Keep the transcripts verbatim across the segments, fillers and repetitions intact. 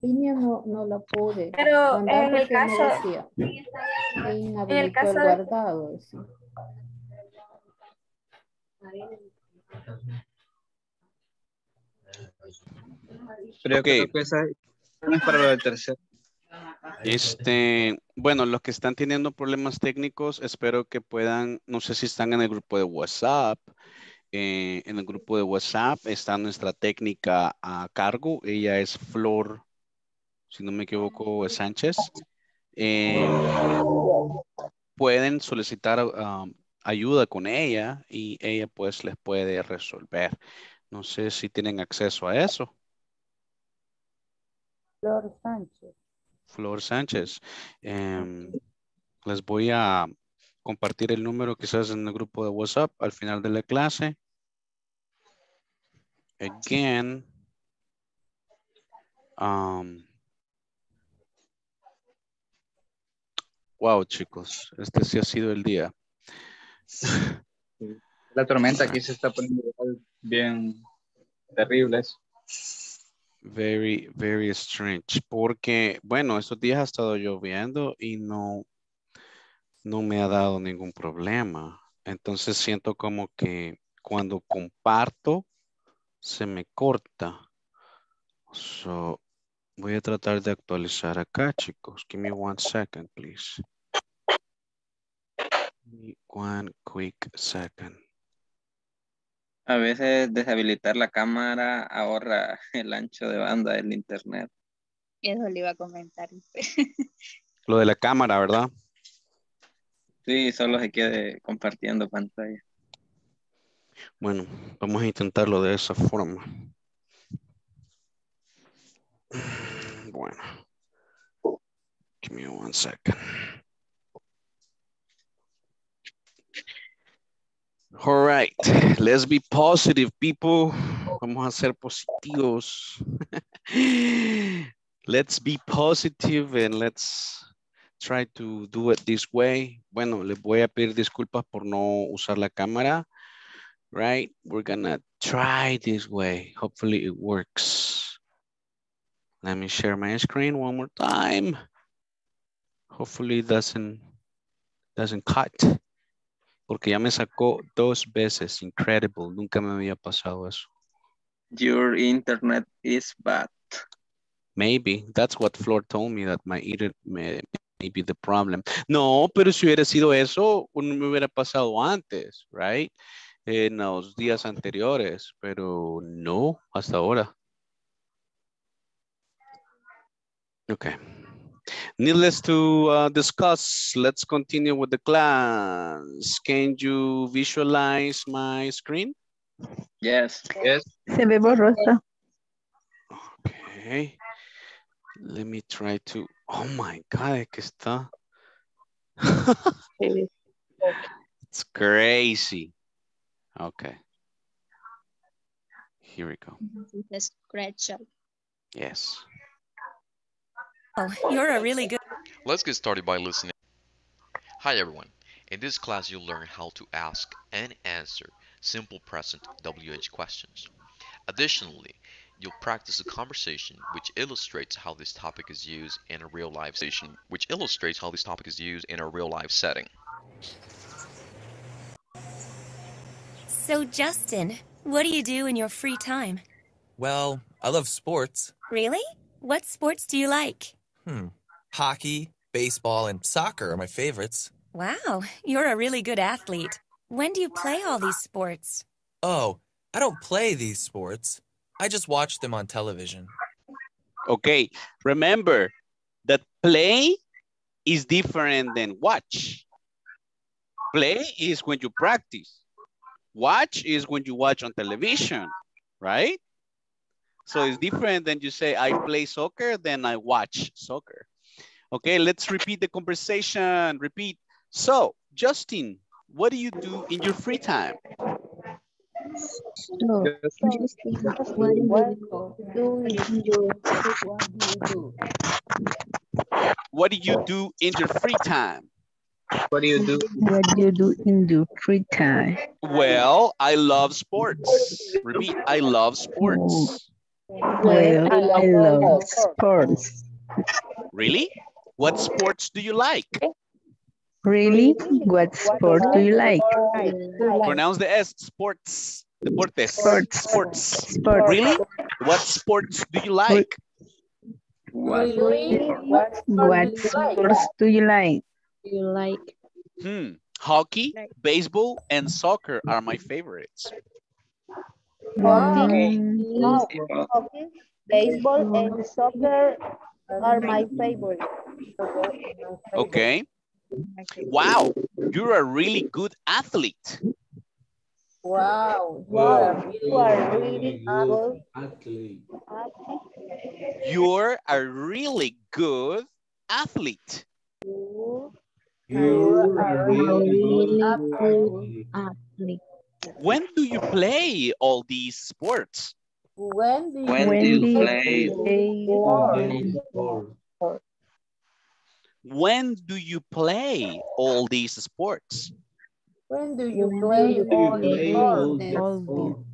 línea no, no la pude. Pero en el caso. En el caso guardado. De... Sí. Creo okay. que esa es para lo del tercero. Este, bueno, los que están teniendo problemas técnicos, espero que puedan, no sé si están en el grupo de WhatsApp, eh, en el grupo de WhatsApp está nuestra técnica a cargo, ella es Flor, si no me equivoco, Sánchez. Eh, pueden solicitar um, ayuda con ella y ella pues les puede resolver. No sé si tienen acceso a eso. Flor Sánchez. Flor Sánchez. Eh, les voy a compartir el número quizás en el grupo de WhatsApp al final de la clase. Again. Um, wow, chicos. Este sí ha sido el día. La tormenta aquí se está poniendo bien terribles. Very, very strange. Porque, bueno, estos días ha estado lloviendo y no, no me ha dado ningún problema. Entonces siento como que cuando comparto se me corta. So, voy a tratar de actualizar acá, chicos. Give me one second, please. One quick second. A veces deshabilitar la cámara ahorra el ancho de banda del internet. Eso le iba a comentar. Lo de la cámara, ¿verdad? Sí, solo se quede compartiendo pantalla. Bueno, vamos a intentarlo de esa forma. Bueno. Give me one second. All right, let's be positive, people. Vamos a ser positivos. Let's be positive and let's try to do it this way. Bueno, les voy a pedir disculpas por no usar la cámara. Right, we're gonna try this way. Hopefully it works. Let me share my screen one more time. Hopefully it doesn't, doesn't cut. Porque ya me sacó dos veces. Incredible. Nunca me había pasado eso. Your internet is bad. Maybe. That's what Flor told me, that my internet may, may be the problem. No, pero si hubiera sido eso, no me hubiera pasado antes, right? En los días anteriores, pero no, hasta ahora. Okay. Needless to uh, discuss, let's continue with the class. Can you visualize my screen? Yes, yes. Se ve borrosa. Okay. Let me try to, oh my God, que está. It's crazy. Okay. Here we go. Let's scratch up. Yes. Oh, you're a really good. Let's get started by listening. Hi everyone. In this class you'll learn how to ask and answer simple present W H questions. Additionally, you'll practice a conversation which illustrates how this topic is used in a real life setting, which illustrates how this topic is used in a real life setting. So Justin, what do you do in your free time? Well, I love sports. Really? What sports do you like? Hmm. Hockey, baseball, and soccer are my favorites. Wow, you're a really good athlete. When do you play all these sports? Oh, I don't play these sports. I just watch them on television. Okay, remember that play is different than watch. Play is when you practice. Watch is when you watch on television, right? So it's different than you say, I play soccer, then I watch soccer. Okay, let's repeat the conversation. Repeat. So, Justin, what do you do in your free time? So, Justin, what do you do? What do you do in your free time? What do you do? What do you do in your free time? Well, I love sports. Repeat, I love sports. Well, I love sports. Really? What sports do you like? Really? What sport do you like? Pronounce the S, sports. Deportes. Sports. Sports. Sports. Really? What sports do you like? What, what, sport what do sports like? do you like? Do you like? Hmm. Hockey, baseball, and soccer are my favorites. Wow. Okay. No. Hockey, baseball, and soccer are my favorite. Okay. Wow, you're a really good athlete. Wow, you are, you are a really good athlete. You're a really good athlete. You're a really good athlete. When do you play all these sports? When do you, when when do you play, play all sports? When do you play all these sports? When do you play all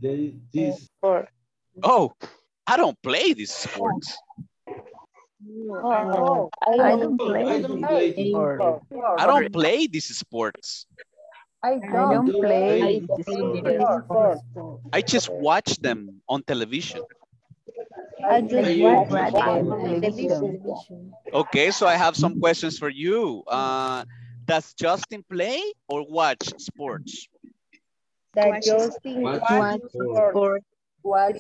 these sports? Oh, I don't play these sports. Oh, I don't play. I don't play these sports. I don't play. I just watch them on television. I just watch them on television. Okay, so I have some questions for you. Uh, does Justin play or watch sports? That Justin watches sports. Watch.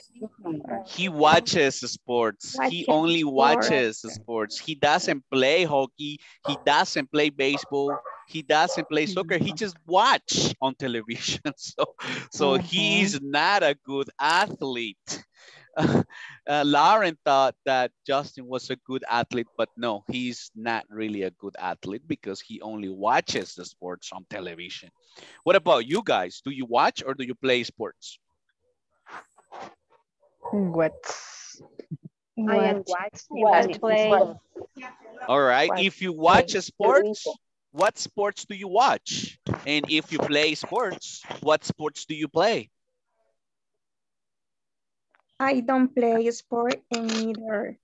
He watches sports. Watch he only sport. watches sports. He doesn't play hockey. He doesn't play baseball. He doesn't play soccer. He just watch on television. So, so mm-hmm. he's not a good athlete. Uh, uh, Lauren thought that Justin was a good athlete, but no, he's not really a good athlete because he only watches the sports on television. What about you guys? Do you watch or do you play sports? What? what? I am watching. What? Play. All right. What? If you watch a sports, what sports do you watch? And if you play sports, what sports do you play? I don't play a sport and neither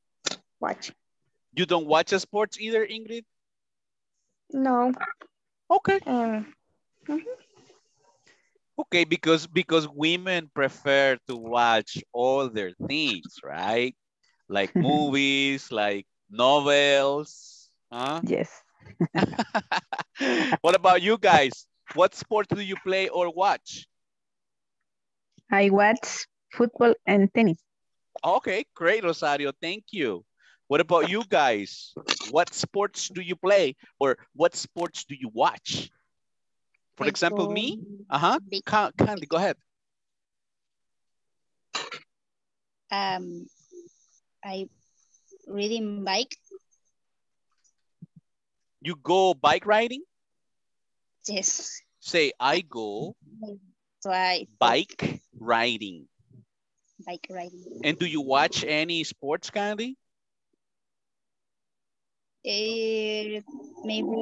watch. You don't watch a sports either, Ingrid? No. Okay. Um, mm-hmm. Okay, because because women prefer to watch other things, right? Like movies, like novels. Huh? Yes. What about you guys? What sport do you play or watch? I watch football and tennis. Okay, great, Rosario. Thank you. What about you guys? What sports do you play or what sports do you watch? For example, me? Uh-huh. Candy, go ahead. Um, I riding bike. You go bike riding? Yes. Say, I go so I, bike riding. Bike riding. And do you watch any sports, Candy? Uh, maybe...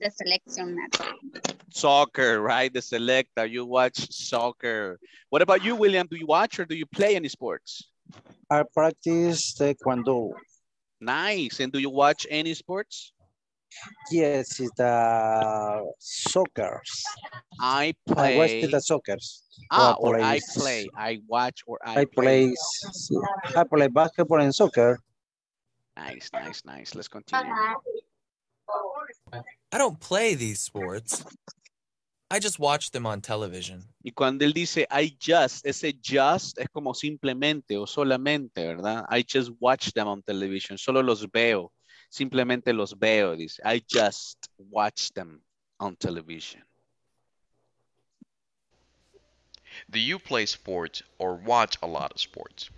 The selection match. Soccer, right? The selecta. You watch soccer. What about you, William? Do you watch or do you play any sports? I practice taekwondo. Nice. And do you watch any sports? Yes, it's the uh, soccer. I play. I watch the soccer. Ah, or, or I play. I watch or I, I play. play. I play basketball and soccer. Nice, nice, nice. Let's continue. I don't play these sports. I just watch them on television. Y cuando él dice I just, ese just es como simplemente o solamente, ¿verdad? I just watch them on television. Solo los veo. Simplemente los veo. Dice I just watch them on television. Do you play sports or watch a lot of sports?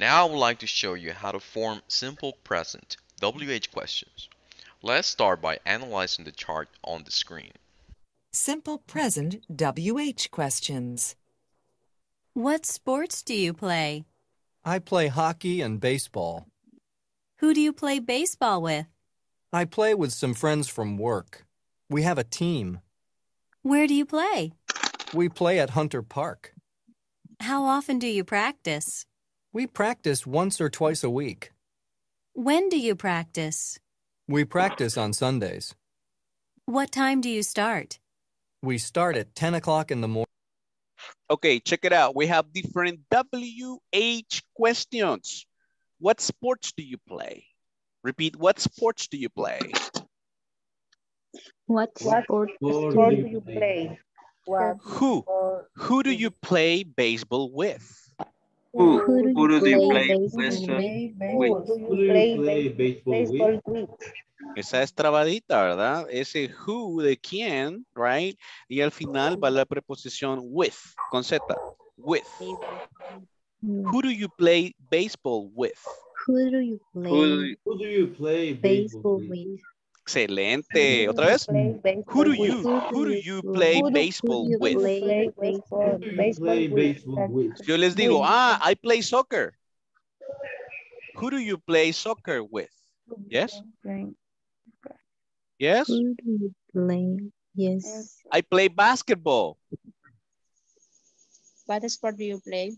Now I would like to show you how to form simple present W H questions. Let's start by analyzing the chart on the screen. Simple present W H questions. What sports do you play? I play hockey and baseball. Who do you play baseball with? I play with some friends from work. We have a team. Where do you play? We play at Hunter Park. How often do you practice? We practice once or twice a week. When do you practice? We practice on Sundays. What time do you start? We start at ten o'clock in the morning. Okay, check it out. We have different W H questions. What sports do you play? Repeat, what sports do you play? What, what sport, sport do you, do you play? play? What Who? Who do you play baseball with? Who, who do you play baseball with? Who do you play baseball with? Esa es trabadita, ¿verdad? Ese who de quién, right? Y al final va la preposición with, con Z, with. Who do you play baseball with? Who do you play, who do you, who do you play baseball, baseball with? Excelente. Otra vez. Who do you who do you play baseball with? Yo les digo, ah, I play soccer. Who do you play soccer with? Yes? Yes? Who do you play? Yes. I play basketball. What sport do you play?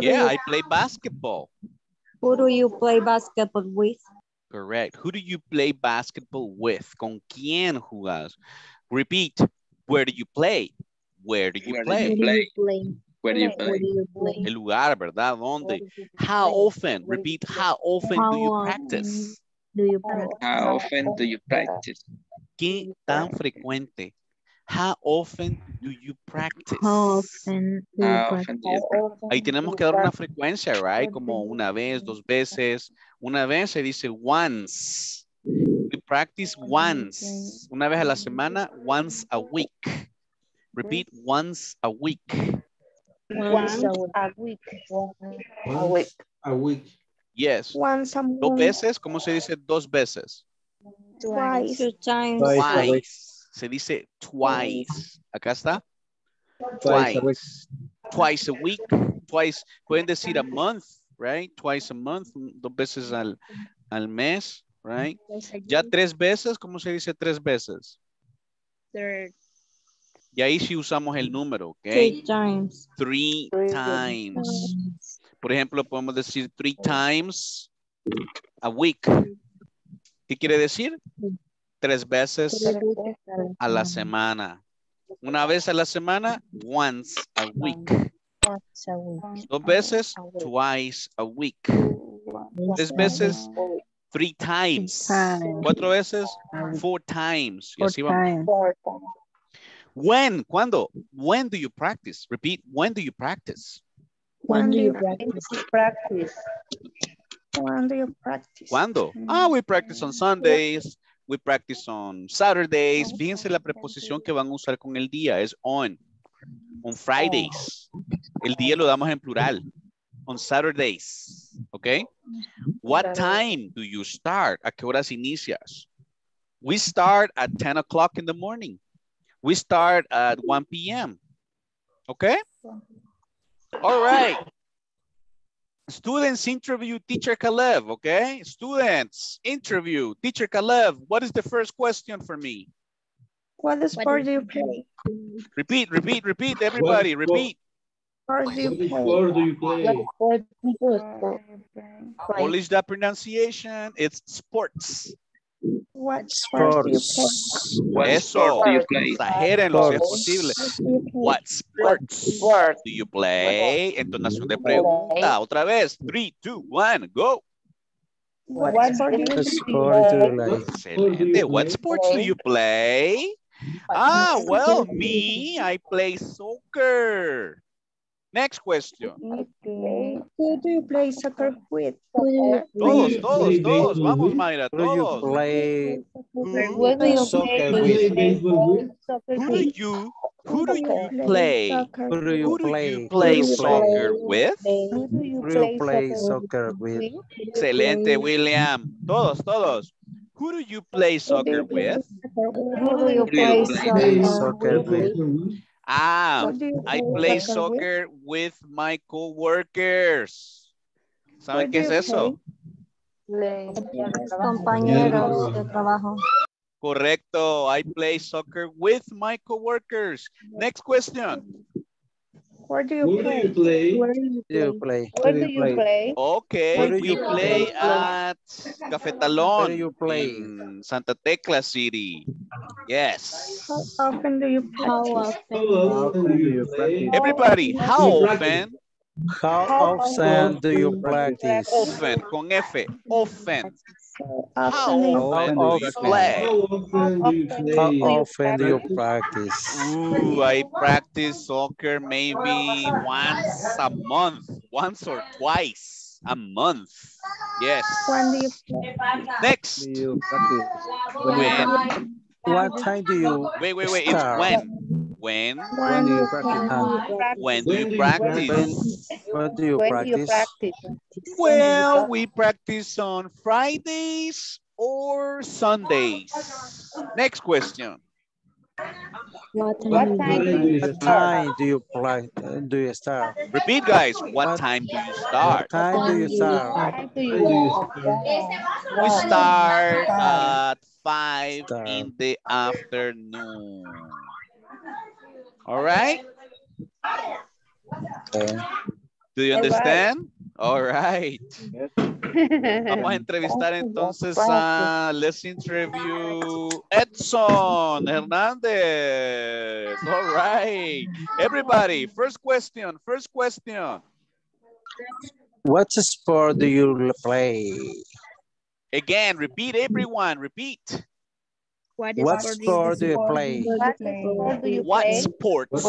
Yeah, I play basketball. Who do you play basketball with? Correct. Who do you play basketball with? ¿Con quién jugas? Repeat. Where do you play? Where do you, Where play? Do you play? Where do you play? Where do you play? El lugar, ¿verdad? ¿Dónde? How often? Repeat. How often how do you practice? Do you practice? How often do you practice? ¿Qué tan frecuente? How often do you practice? How often do you How practice? Do you practice? Ahí tenemos que dar una frecuencia, right? Como una vez, dos veces. Una vez se dice once. We practice once. Una vez a la semana, once a week. Repeat, once a week. Once a week. A week. A week. Yes. Once a week. Dos veces, ¿cómo se dice dos veces? Twice. Two times. Twice. Se dice twice. Acá está. Twice. Twice a, twice a week. Twice. Pueden decir a month, right? Twice a month. Dos veces al, al mes, right? Ya tres veces. ¿Cómo se dice tres veces? Third. Y ahí sí usamos el número, ¿ok? Three times. Three, three times. times. Por ejemplo, podemos decir three times a week. ¿Qué quiere decir? Tres veces a la semana. Una vez a la semana, once a week. Dos veces, twice a week. Tres veces, three times. Cuatro veces, four times. Y así vamos. When, ¿cuándo? When do you practice? Repeat, when do you practice? When do you practice? When do you practice? ¿Cuándo? Ah, we practice on Sundays. We practice on Saturdays. Fíjense la preposición que van a usar con el día. Es on. On Fridays. El día lo damos en plural. On Saturdays. ¿Ok? What time do you start? ¿A qué horas inicias? We start at ten o'clock in the morning. We start at one P M ¿Ok? All right. Students interview teacher Caleb, okay? Students interview teacher Caleb. What is the first question for me? What sport do you play? Repeat, repeat, repeat, everybody, repeat. What sport do you play? What sport do you play? Polish that pronunciation, it's sports. What sport do you play? Eso, exagérenlo si es posible. What sports do you play? Entonación de pregunta. Otra vez. Three, two, one, go. What sport do you play? What sports do you play? Ah, well, me, I play soccer. Next question. Who do you play soccer with? Todos, todos, todos. Vamos, Mayra, todos. Who do you play soccer with? Who do you, who do you play? Who do you play soccer with? Who do you play soccer with? Excelente, William. Todos, todos. Who do you play soccer with? Who do you play soccer with? Ah, I play soccer with my co-workers. ¿Saben qué es eso? Compañeros de trabajo. Correcto. I play soccer with my co-workers. Next question. Where do you play? Where do you play? Where do you play? Okay, we play at Cafetalon in Santa Tecla City. Yes. How often do you play? How often do you play? Everybody, how often? How often do you practice? Often, con F, often. How often do you play? How often do you practice? Ooh, I practice soccer maybe once a month, once or twice a month. Yes. When do you play? Next. You when? What time do you Wait, wait, wait. Start? It's when. When? When do you practice? When do you practice? When do you practice? Well, we practice on Fridays or Sundays. Next question. What time, what time do you start? Time do, you play, do you start? Repeat, guys. What, what time do you start? What time do you start? Do you start? We start at five start. in the afternoon. All right? Okay. Do you understand? All right. Vamos a entrevistar entonces a, let's interview Edson Hernandez. All right. Everybody, first question, first question. What sport do you play? Again, repeat everyone, repeat. What, what sport do you play? What sports?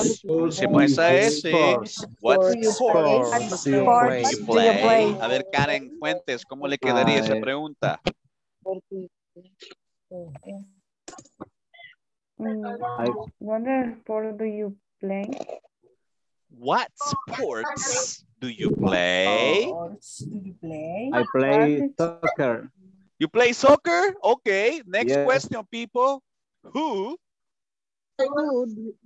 Se muestra ese. What sports do you play? A ver, Karen Fuentes, ¿cómo le quedaría esa pregunta? What sport do you play? What sports do you play? I play soccer. You play soccer? Okay. Next yeah. question, people. Who? Who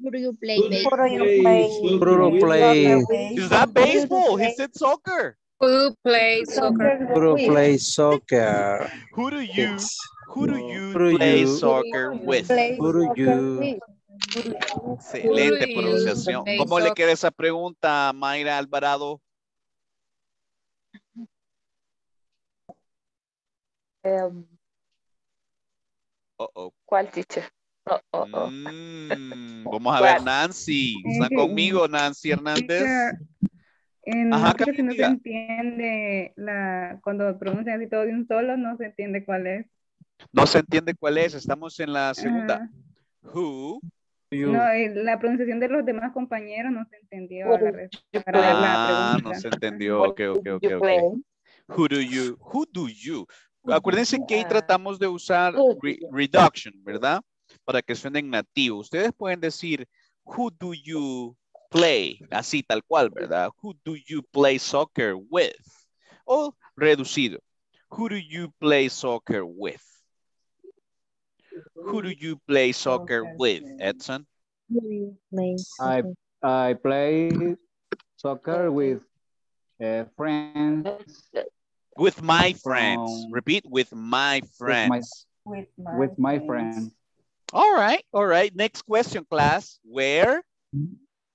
do you play? Who do you play? Who do you play? Is that baseball? He said soccer. Who plays soccer? Who plays soccer? Who do you? Who do you who play you? soccer with? Who do you? Excelente pronunciación. ¿Cómo le queda esa pregunta, Maya Alvarado? Um, uh -oh. ¿Cuál teacher? Uh -oh. mm, vamos a ¿Cuál? ver, Nancy. ¿Están conmigo, Nancy Hernández? En Ajá, que no se entiende la, cuando pronuncian así todo de un solo, no se entiende cuál es. No se entiende cuál es. Estamos en la segunda. Uh, Who? You. No, la pronunciación de los demás compañeros no se entendió. La ah, la no se entendió. Ok, ok, ok. okay. Who do you? Who do you? Acuérdense que ahí tratamos de usar re reduction, ¿verdad? Para que suenen nativo. Ustedes pueden decir, who do you play? Así tal cual, ¿verdad? Who do you play soccer with? O reducido. Who do you play soccer with? Who do you play soccer with, Edson? I, I play soccer with uh, friends. With my friends. Um, Repeat, with my friends. With my, with my, with my friends. friends. All right, all right. Next question, class. Where?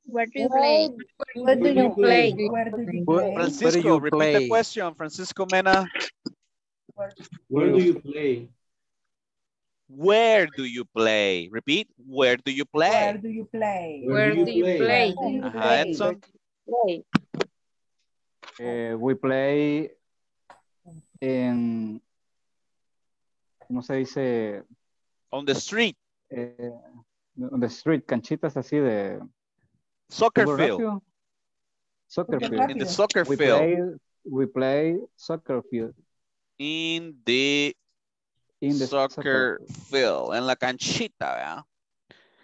Where do you play? Where do you play? Where do you play? Francisco, repeat the question. Francisco Mena. Where do you play? Where do you play? Repeat, where do you play? Where do you play? Where do you play? Uh-huh, Edson. Uh, we play... En, ¿cómo se dice? On the street. Eh, on the street, canchitas así de... Soccer field. Soccer field. In the soccer we field. Play, we play soccer field. In the, In the soccer, soccer field. En la canchita, ¿verdad?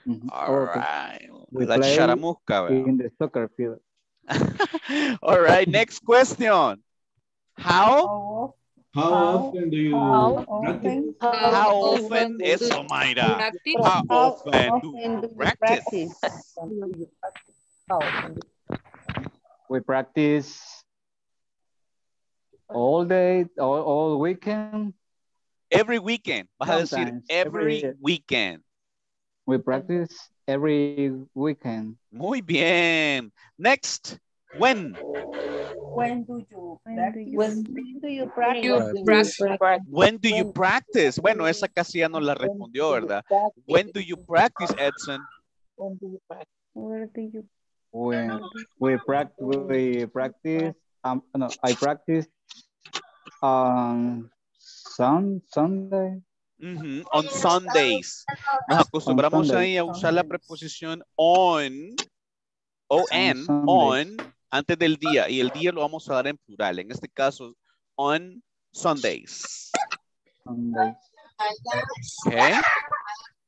Mm-hmm. All or right. We la charamusca, ¿verdad? In the soccer field. All right, next question. How? How often do you practice? How often is Omaira? How often do you practice? We practice all day, all, all weekend. Every weekend. Vas a decir every weekend. We practice every weekend. Muy bien. Next, when? When do you practice? When do you practice? When do you practice? Bueno, esa casi ya no la respondió, ¿verdad? When do you practice, Edson? When do you practice? Where do you? When we practice, we practice. Um, no, I practice. Um, some Sunday. Mm-hmm. On Sundays. Nos acostumbramos Sunday. Ahí a usar la preposición on, on, on, antes del día. Y el día lo vamos a dar en plural. En este caso, on Sundays. Sundays. Okay.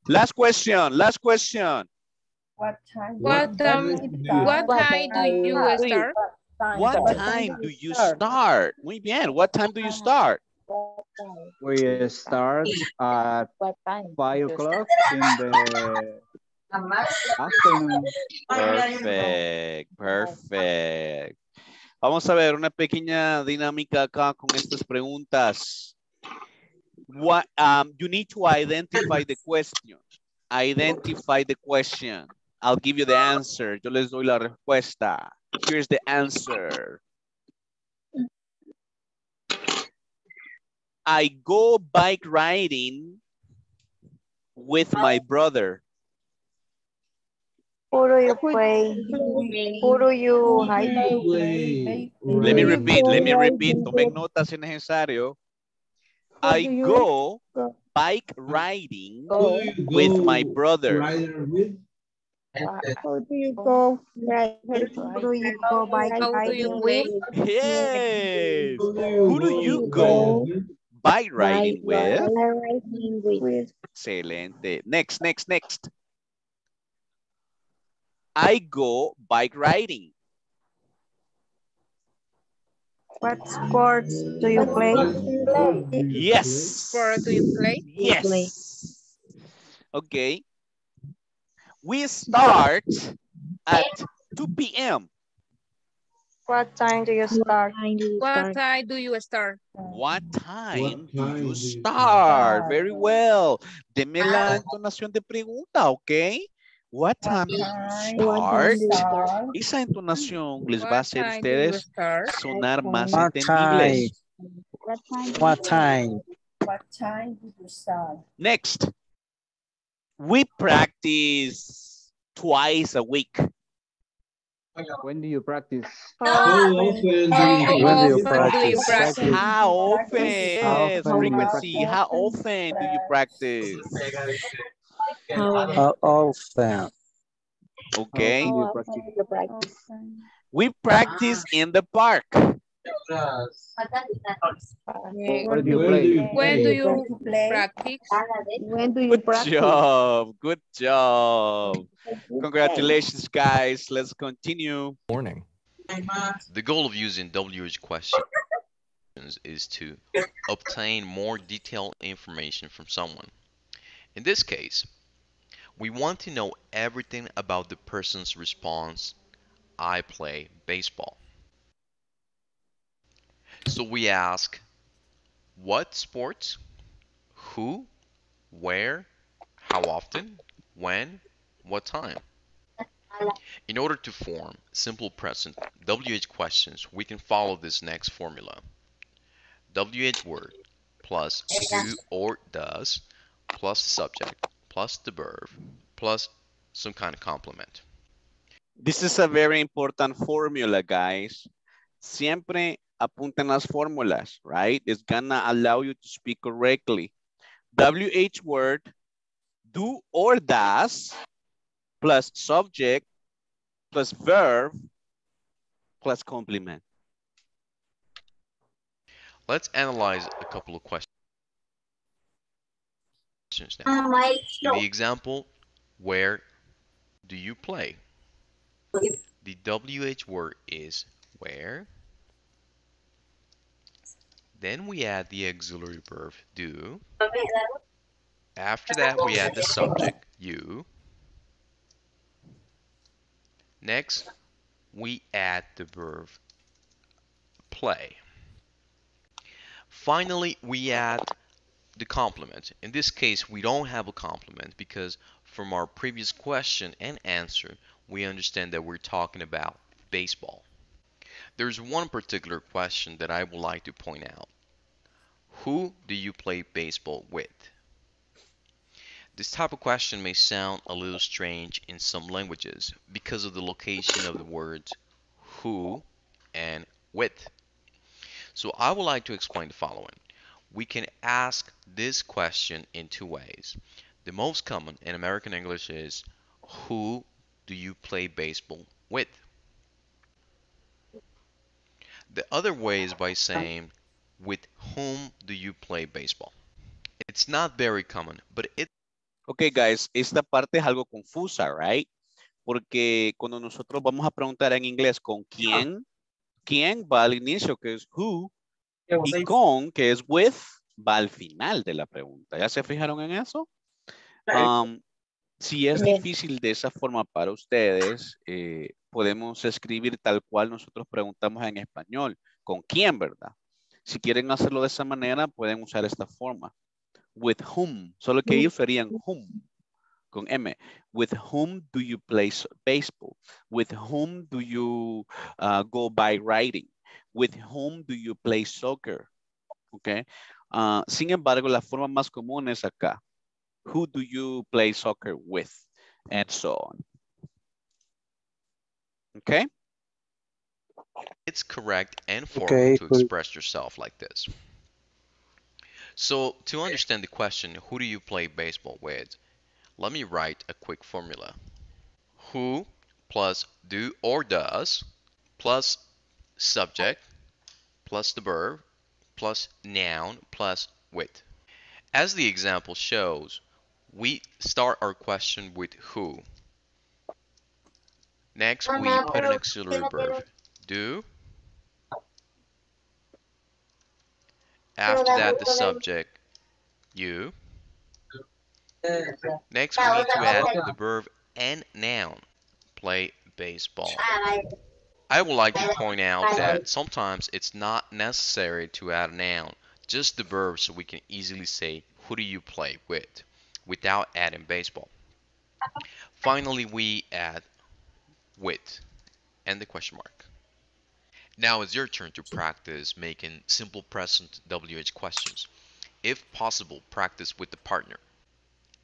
Last question, last question. What time? What time? What time do you start? What time do you start? Muy bien. What time do you start? We start at five o'clock in the afternoon. Perfect, perfect. Vamos a ver una pequeña dinámica acá con estas preguntas. What, um, you need to identify the question. Identify the question. I'll give you the answer. Yo les doy la respuesta. Here's the answer. I go bike riding with my brother. Let me repeat, let me repeat. Tomen nota si necesario. I go bike riding with my brother. How do you go? How do you go bike riding with? Yes. Who do you go bike riding with? Excelente. Next, next, next. I go bike riding. What sports do you play? Yes. Sport do you play? Yes. Okay. We start at two P M What time do you start? What time do you start? What time do you start? Very well. Deme la entonación de pregunta, ¿ok? What time do you start? Esa entonación les va a hacer a ustedes sonar más entendibles. What time? What time? What time do you start? Next. We practice twice a week. When do you practice? How often do you practice? How often? Frequency. How often do you practice? How often? Okay. We practice in the park. When do you play? When do you practice? When do you practice? Good job. Good job. Congratulations, guys. Let's continue. Morning. The goal of using W H questions is to obtain more detailed information from someone. In this case, we want to know everything about the person's response, I play baseball. So we ask, what sports, who, where, how often, when, what time? In order to form simple present W H questions, we can follow this next formula. W H word plus do or does plus the subject plus the verb plus some kind of complement. This is a very important formula, guys. Siempre apunten las fórmulas, right? It's gonna allow you to speak correctly. W H word, do or does, plus subject, plus verb, plus complement. Let's analyze a couple of questions now. In the example, where do you play? The W H word is where. Then we add the auxiliary verb, do. After that, we add the subject, you. Next, we add the verb, play. Finally, we add the complement. In this case, we don't have a complement because From our previous question and answer, we understand that we're talking about baseball. There's one particular question that I would like to point out. Who do you play baseball with? This type of question may sound a little strange in some languages because of the location of the words who and with. So I would like to explain the following. We can ask this question in two ways. The most common in American English is, who do you play baseball with? The other way is by saying, with whom do you play baseball? It's not very common, but it... Okay, guys, esta parte es algo confusa, right? Porque cuando nosotros vamos a preguntar en inglés con quién, quién va al inicio, que es who, y con, que es with, va al final de la pregunta. ¿Ya se fijaron en eso? Um, si es difícil de esa forma para ustedes, eh, podemos escribir tal cual nosotros preguntamos en español. ¿Con quién, verdad? Si quieren hacerlo de esa manera, pueden usar esta forma. With whom. Solo que ellos serían whom. Con M. With whom do you play baseball? With whom do you uh, go by riding? With whom do you play soccer? Okay. Uh, sin embargo, la forma más común es acá. Who do you play soccer with? And so on. Okay? It's correct and formal okay. to express yourself like this. So, to understand the question, who do you play baseball with? Let me write a quick formula. Who plus do or does plus subject plus the verb plus noun plus with. As the example shows, we start our question with who. Next, we put an auxiliary verb, do. After that, the subject, you. Next, we need to add the verb and noun, play baseball. I would like to point out that sometimes it's not necessary to add a noun, just the verb, so we can easily say, who do you play with, without adding baseball. Finally, we add with and the question mark. Now it's your turn to practice making simple present W H questions. If possible, practice with the partner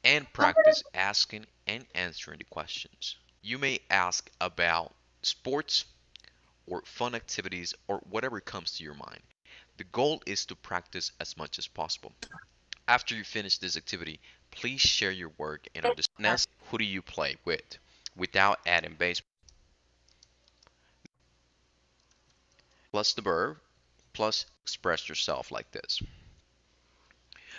and practice asking and answering the questions. You may ask about sports or fun activities or whatever comes to your mind. The goal is to practice as much as possible. After you finish this activity, please share your work and understand who do you play with without adding baseball. Plus the verb, plus express yourself like this.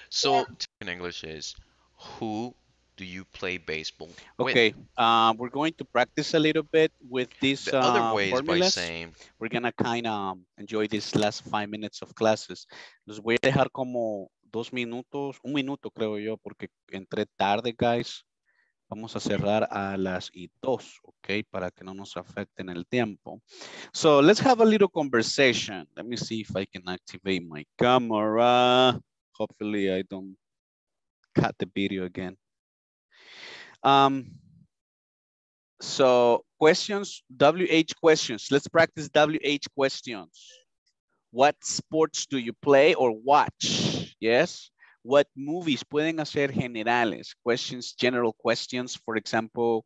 So in English is, who do you play baseball with? Okay, uh, we're going to practice a little bit with these the other uh, ways formulas. By saying, we're going to kind of enjoy these last five minutes of classes. Los voy a dejar como dos minutos, un minuto creo yo, porque entré tarde, guys. Vamos a cerrar a las y dos, okay, para que no nos afecten el tiempo. So let's have a little conversation. Let me see if I can activate my camera. Hopefully I don't cut the video again. Um, so questions, W H questions. Let's practice W H questions. What sports do you play or watch? Yes. What movies? Pueden hacer generales. Questions, general questions. For example,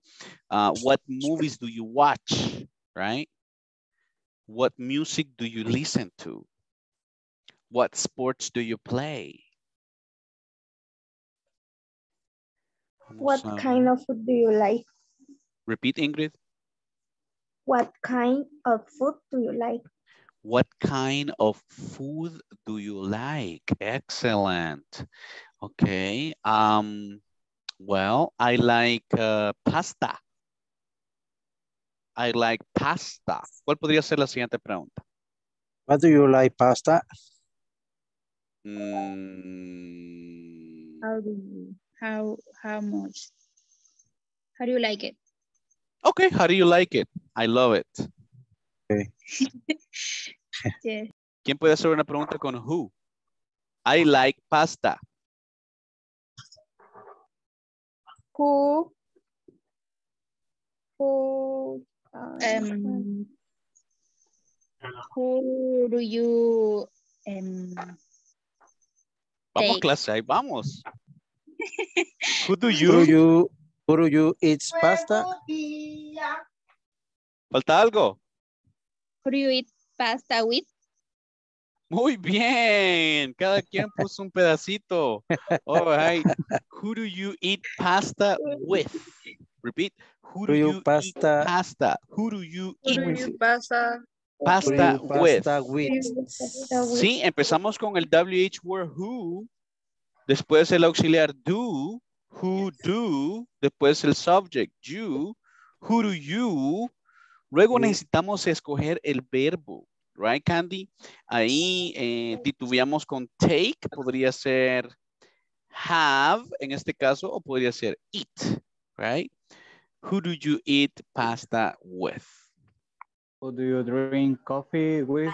uh, what movies do you watch, right? What music do you listen to? What sports do you play? What Some... kind of food do you like? Repeat, Ingrid. What kind of food do you like? What kind of food do you like? Excellent. Okay. Um, well, I like uh, pasta. I like pasta. ¿Cuál podría ser la siguiente pregunta? What do you like pasta? Mm. How do you? How, how much? How do you like it? Okay, how do you like it? I love it. Okay. Yeah. ¿Quién puede hacer una pregunta con who? I like pasta. Who who um, um who do you um vamos clase, ahí vamos. Who do you, who do you, who do you eat pasta? Falta algo. Who do you eat pasta with? Muy bien. Cada quien puso un pedacito. All right. Who do you eat pasta with? Repeat. Who do, do you, you pasta, eat pasta? Who do you who eat do you pasta? Pasta, do you with. Pasta with. Sí, empezamos con el W H word who. Después el auxiliar do. Who do. Después el subject you. Who do you. Luego necesitamos escoger el verbo. Right, Candy? Ahí eh, titubeamos con take, podría ser have, en este caso, o podría ser eat, right? Who do you eat pasta with? Who do you drink coffee with?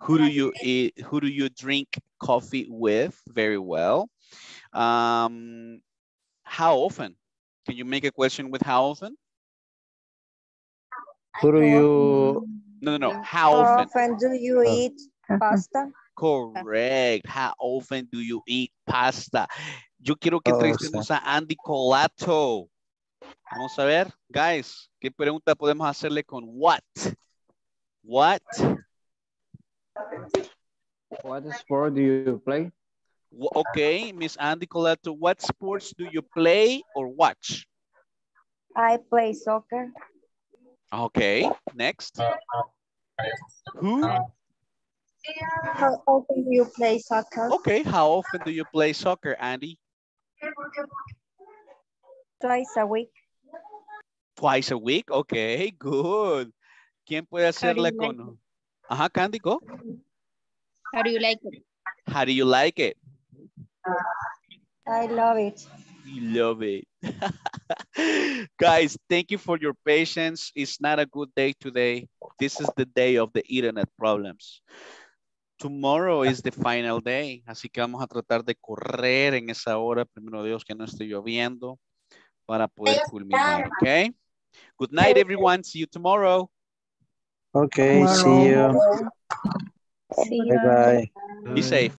Who do you eat, who do you drink coffee with? Very well. Um, how often? Can you make a question with how often? Who do you... No, no, no. How often? How often do you eat pasta? Correct. How often do you eat pasta? Yo quiero que entrevistemos a Andy Coletto. Vamos a ver, guys, ¿qué pregunta podemos hacerle con what? What? What sport do you play? Okay, Miss Andy Coletto, what sports do you play or watch? I play soccer. Okay, next. Who? How often do you play soccer? Okay, how often do you play soccer, Andy? Twice a week. Twice a week? Okay, good. ¿Quién puede hacerla con? Ajá, Candy, go. How do you like it? How do you like it? I love it. You love it. Guys, thank you for your patience. It's not a good day today. This is the day of the internet problems. Tomorrow is the final day. Así que vamos a tratar de correr en esa hora. Primero Dios que no esté lloviendo para poder culminar, okay? Good night, everyone. See you tomorrow. Okay, tomorrow. See you. Bye-bye. Be safe.